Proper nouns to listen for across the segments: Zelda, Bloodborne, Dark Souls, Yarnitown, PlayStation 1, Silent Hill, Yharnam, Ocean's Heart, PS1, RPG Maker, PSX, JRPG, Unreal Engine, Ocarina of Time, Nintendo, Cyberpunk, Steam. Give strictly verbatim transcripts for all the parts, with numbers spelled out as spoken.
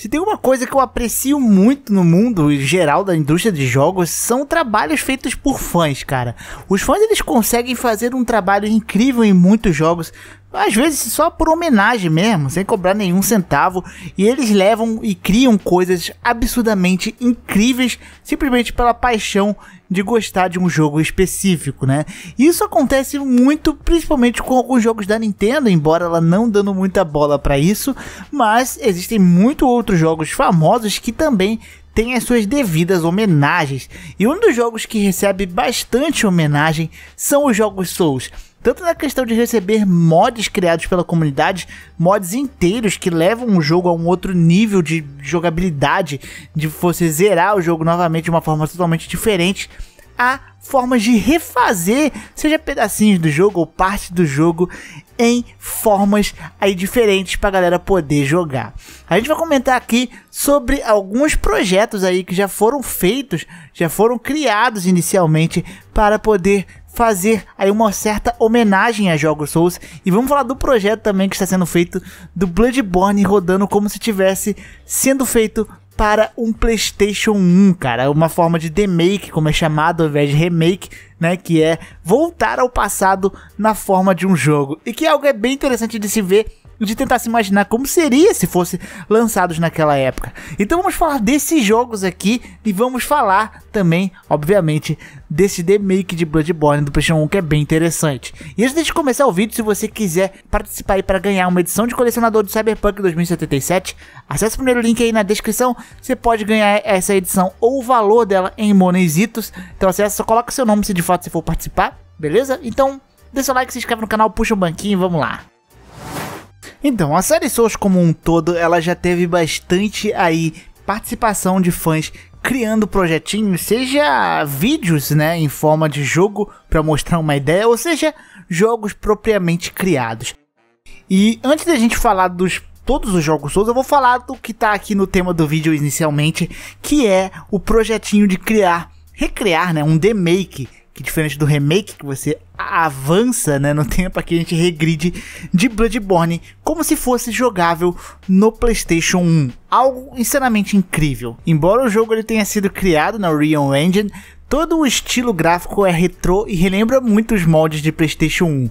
Se tem uma coisa que eu aprecio muito no mundo em geral da indústria de jogos, são trabalhos feitos por fãs, cara. Os fãs, eles conseguem fazer um trabalho incrível em muitos jogos, às vezes só por homenagem mesmo, sem cobrar nenhum centavo, e eles levam e criam coisas absurdamente incríveis simplesmente pela paixão de gostar de um jogo específico, né? Isso acontece muito, principalmente com alguns jogos da Nintendo, embora ela não dando muita bola para isso, mas existem muito outros jogos famosos que também têm as suas devidas homenagens. E um dos jogos que recebe bastante homenagem são os jogos Souls. Tanto na questão de receber mods criados pela comunidade, mods inteiros que levam o jogo a um outro nível de jogabilidade, de você zerar o jogo novamente de uma forma totalmente diferente, a formas de refazer, seja pedacinhos do jogo ou parte do jogo, em formas aí diferentes para a galera poder jogar. A gente vai comentar aqui sobre alguns projetos aí que já foram feitos, já foram criados inicialmente para poder fazer aí uma certa homenagem a jogos Souls, e vamos falar do projeto também que está sendo feito do Bloodborne rodando como se tivesse sendo feito para um PlayStation um, cara, uma forma de remake, como é chamado, ao invés de remake, né, que é voltar ao passado na forma de um jogo, e que é algo é bem interessante de se ver, de tentar se imaginar como seria se fosse lançados naquela época. Então vamos falar desses jogos aqui, e vamos falar também, obviamente, desse remake de Bloodborne do PlayStation um, que é bem interessante. E antes de começar o vídeo, se você quiser participar aí para ganhar uma edição de colecionador do Cyberpunk dois mil e setenta e sete, acesse o primeiro link aí na descrição. Você pode ganhar essa edição ou o valor dela em moneizitos. Então acessa, só coloca seu nome se de fato você for participar, beleza? Então dê seu like, se inscreve no canal, puxa um banquinho e vamos lá. Então, a série Souls como um todo, ela já teve bastante aí participação de fãs criando projetinhos, seja vídeos, né, em forma de jogo para mostrar uma ideia, ou seja, jogos propriamente criados. E antes da gente falar dos todos os jogos Souls, eu vou falar do que tá aqui no tema do vídeo inicialmente, que é o projetinho de criar, recriar, né, um remake, que diferente do remake, que você avança, né, no tempo, aqui a gente regride de Bloodborne como se fosse jogável no PlayStation um. Algo insanamente incrível. Embora o jogo ele tenha sido criado na Unreal Engine, todo o estilo gráfico é retrô e relembra muito os moldes de PlayStation um.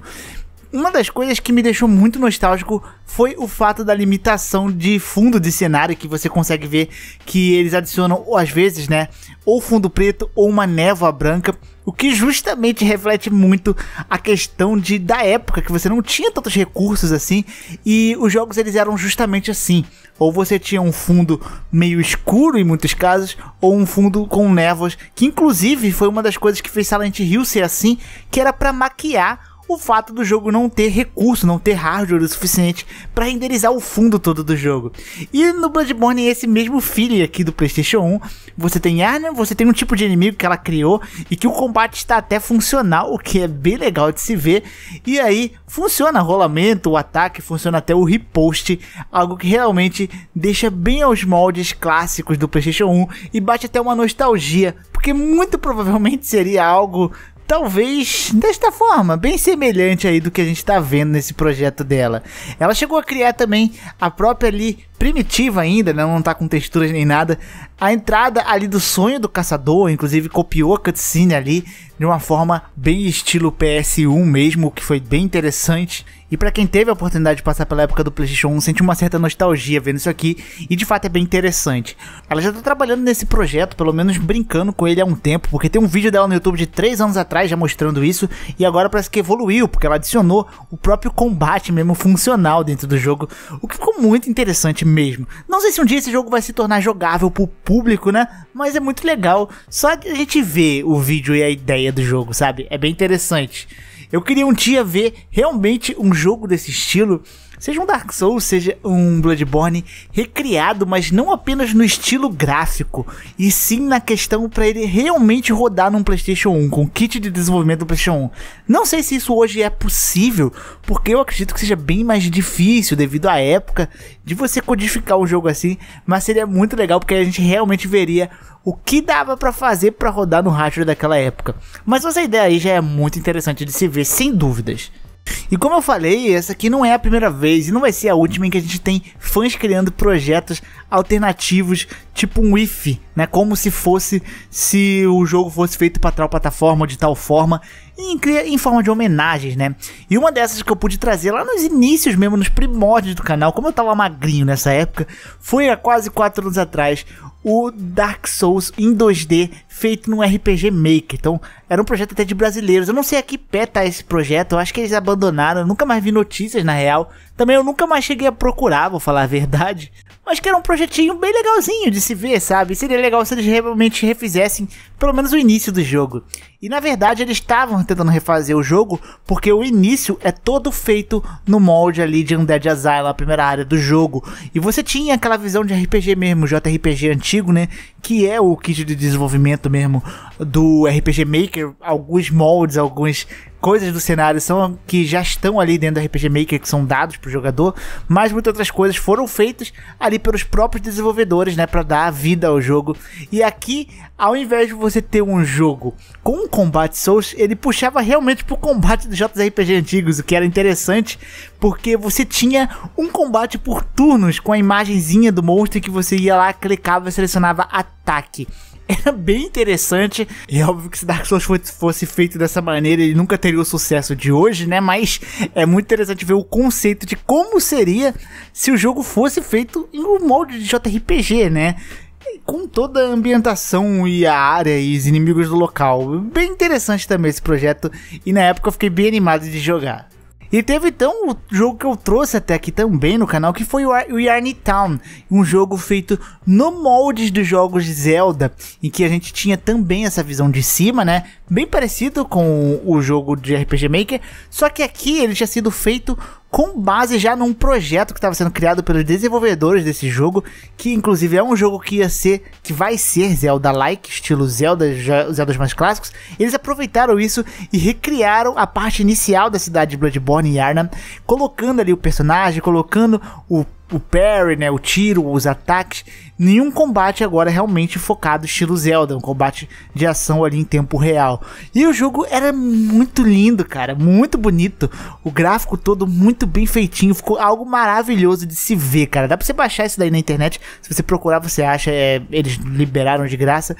Uma das coisas que me deixou muito nostálgico foi o fato da limitação de fundo de cenário, que você consegue ver que eles adicionam, às vezes, né, ou fundo preto ou uma névoa branca, o que justamente reflete muito a questão de, da época, que você não tinha tantos recursos assim, e os jogos eles eram justamente assim. Ou você tinha um fundo meio escuro, em muitos casos, ou um fundo com névoas, que inclusive foi uma das coisas que fez Silent Hill ser assim, que era para maquiar o fato do jogo não ter recurso, não ter hardware o suficiente para renderizar o fundo todo do jogo. E no Bloodborne é esse mesmo feeling aqui do PlayStation um. Você tem Yharnam, você tem um tipo de inimigo que ela criou e que o combate está até funcional, o que é bem legal de se ver. E aí funciona o rolamento, o ataque, funciona até o riposte, algo que realmente deixa bem aos moldes clássicos do PlayStation um e bate até uma nostalgia, porque muito provavelmente seria algo talvez desta forma, bem semelhante aí do que a gente está vendo nesse projeto dela. Ela chegou a criar também a própria ali, primitiva ainda, né? Não tá com texturas nem nada, a entrada ali do sonho do caçador, inclusive copiou a cutscene ali de uma forma bem estilo P S um mesmo, o que foi bem interessante. E para quem teve a oportunidade de passar pela época do PlayStation um, sente uma certa nostalgia vendo isso aqui, e de fato é bem interessante. Ela já tá trabalhando nesse projeto, pelo menos brincando com ele há um tempo, porque tem um vídeo dela no YouTube de três anos atrás já mostrando isso, e agora parece que evoluiu, porque ela adicionou o próprio combate mesmo funcional dentro do jogo, o que ficou muito interessante mesmo. Não sei se um dia esse jogo vai se tornar jogável pro público, né, mas é muito legal só de a gente ver o vídeo e a ideia do jogo, sabe, é bem interessante. Eu queria um dia ver realmente um jogo desse estilo, seja um Dark Souls, seja um Bloodborne recriado, mas não apenas no estilo gráfico, e sim na questão para ele realmente rodar num PlayStation um, com kit de desenvolvimento do PlayStation um. Não sei se isso hoje é possível, porque eu acredito que seja bem mais difícil devido à época de você codificar um jogo assim, mas seria muito legal, porque a gente realmente veria o que dava pra fazer pra rodar no hardware daquela época. Mas essa ideia aí já é muito interessante de se ver, sem dúvidas. E como eu falei, essa aqui não é a primeira vez e não vai ser a última em que a gente tem fãs criando projetos alternativos, tipo um I F, né? Como se fosse, se o jogo fosse feito para tal plataforma ou de tal forma, em, em forma de homenagens, né? E uma dessas que eu pude trazer lá nos inícios mesmo, nos primórdios do canal, como eu tava magrinho nessa época, foi há quase quatro anos atrás, o Dark Souls em dois D feito no R P G Maker. Então era um projeto até de brasileiros. Eu não sei a que pé tá esse projeto, eu acho que eles abandonaram, eu nunca mais vi notícias na real. Também eu nunca mais cheguei a procurar, vou falar a verdade. Mas que era um projetinho bem legalzinho de se ver, sabe? Seria legal se eles realmente refizessem pelo menos o início do jogo. E na verdade eles estavam tentando refazer o jogo, porque o início é todo feito no molde ali de Undead Asylum, a primeira área do jogo. E você tinha aquela visão de R P G mesmo, J R P G antigo, né? Que é o kit de desenvolvimento mesmo do R P G Maker. Alguns moldes, algumas coisas do cenário são que já estão ali dentro do R P G Maker, que são dados para o jogador. Mas muitas outras coisas foram feitas ali pelos próprios desenvolvedores, né? Para dar vida ao jogo. E aqui, ao invés de você ter um jogo com combate Souls, ele puxava realmente pro combate dos J R P G antigos, o que era interessante, porque você tinha um combate por turnos com a imagenzinha do monstro que você ia lá, clicava e selecionava ataque. Era bem interessante, e é óbvio que se Dark Souls fosse feito dessa maneira, ele nunca teria o sucesso de hoje, né? Mas é muito interessante ver o conceito de como seria se o jogo fosse feito em um molde de J R P G, né? Com toda a ambientação e a área e os inimigos do local. Bem interessante também esse projeto, e na época eu fiquei bem animado de jogar. E teve então o jogo que eu trouxe até aqui também no canal, que foi o Yarnitown, um jogo feito no moldes dos jogos de Zelda, em que a gente tinha também essa visão de cima, né? Bem parecido com o jogo de R P G Maker, só que aqui ele tinha sido feito com base já num projeto que estava sendo criado pelos desenvolvedores desse jogo, que inclusive é um jogo que ia ser, que vai ser Zelda-like, estilo Zelda, já, Zeldas mais clássicos. Eles aproveitaram isso e recriaram a parte inicial da cidade de Bloodborne e Yharnam, colocando ali o personagem, colocando o o parry, né, o tiro, os ataques. Nenhum combate agora realmente focado estilo Zelda, um combate de ação ali em tempo real. E o jogo era muito lindo, cara, muito bonito. O gráfico todo muito bem feitinho, ficou algo maravilhoso de se ver, cara. Dá pra você baixar isso daí na internet, se você procurar você acha, é, eles liberaram de graça.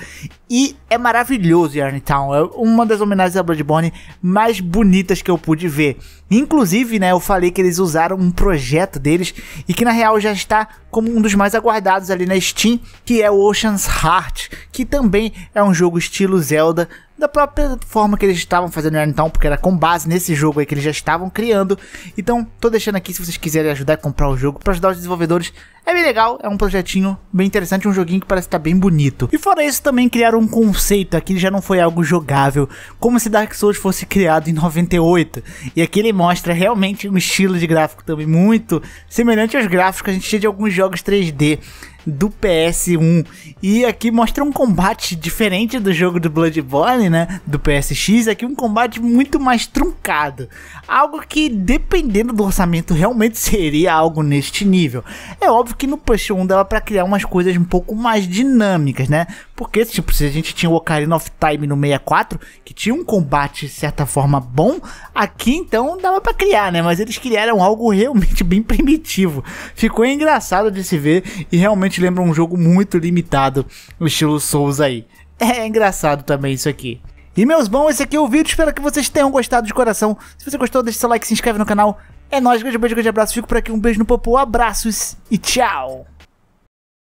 E é maravilhoso Yarnitown, é uma das homenagens a Bloodborne mais bonitas que eu pude ver. Inclusive, né, eu falei que eles usaram um projeto deles e que na real já está como um dos mais aguardados ali na Steam, que é o Ocean's Heart, que também é um jogo estilo Zelda, da própria forma que eles estavam fazendo então, porque era com base nesse jogo aí que eles já estavam criando. Então tô deixando aqui se vocês quiserem ajudar a comprar o jogo, para ajudar os desenvolvedores. É bem legal, é um projetinho bem interessante, um joguinho que parece estar bem bonito. E fora isso também criaram um conceito, aqui já não foi algo jogável, como se Dark Souls fosse criado em noventa e oito. E aqui ele mostra realmente um estilo de gráfico também muito semelhante aos gráficos que a gente tinha de alguns jogos três D do P S um, e aqui mostra um combate diferente do jogo do Bloodborne, né, do P S X, aqui um combate muito mais truncado, algo que dependendo do orçamento realmente seria algo neste nível. É óbvio que no PlayStation um dava pra criar umas coisas um pouco mais dinâmicas, né, porque tipo, se a gente tinha o Ocarina of Time no sessenta e quatro, que tinha um combate de certa forma bom, aqui então dava pra criar, né, mas eles criaram algo realmente bem primitivo, ficou engraçado de se ver e realmente lembra um jogo muito limitado no estilo Souls aí. É engraçado também isso aqui. E meus bons, esse aqui é o vídeo, espero que vocês tenham gostado de coração. Se você gostou, deixa seu like, se inscreve no canal. É nóis, grande beijo, grande abraço, fico por aqui, um beijo no popô, abraços e tchau!